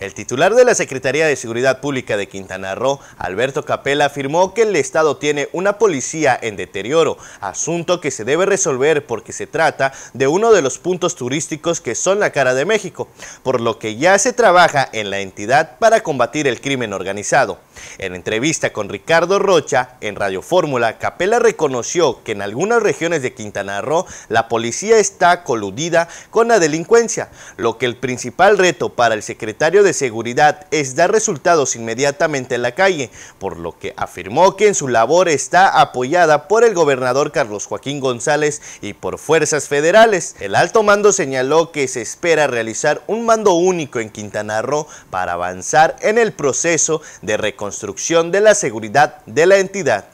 El titular de la Secretaría de Seguridad Pública de Quintana Roo, Alberto Capella, afirmó que el Estado tiene una policía en deterioro, asunto que se debe resolver porque se trata de uno de los puntos turísticos que son la cara de México, por lo que ya se trabaja en la entidad para combatir el crimen organizado. En entrevista con Ricardo Rocha, en Radio Fórmula, Capella reconoció que en algunas regiones de Quintana Roo la policía está coludida con la delincuencia, lo que el principal reto para el secretario de Seguridad es dar resultados inmediatamente en la calle, por lo que afirmó que en su labor está apoyada por el gobernador Carlos Joaquín González y por fuerzas federales. El alto mando señaló que se espera realizar un mando único en Quintana Roo para avanzar en el proceso de reconstrucción de la seguridad de la entidad.